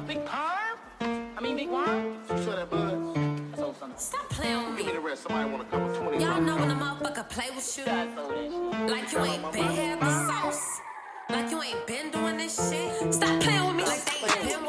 a big perm? I mean, big wine? You sure that buzz? That's old something. Stop playing with me. Give me the rest. Somebody want a couple 20. Y'all know when a motherfucker play with you. Like you ain't been having sauce. Like you ain't been doing this shit. Stop playing with me. Like they ain't been.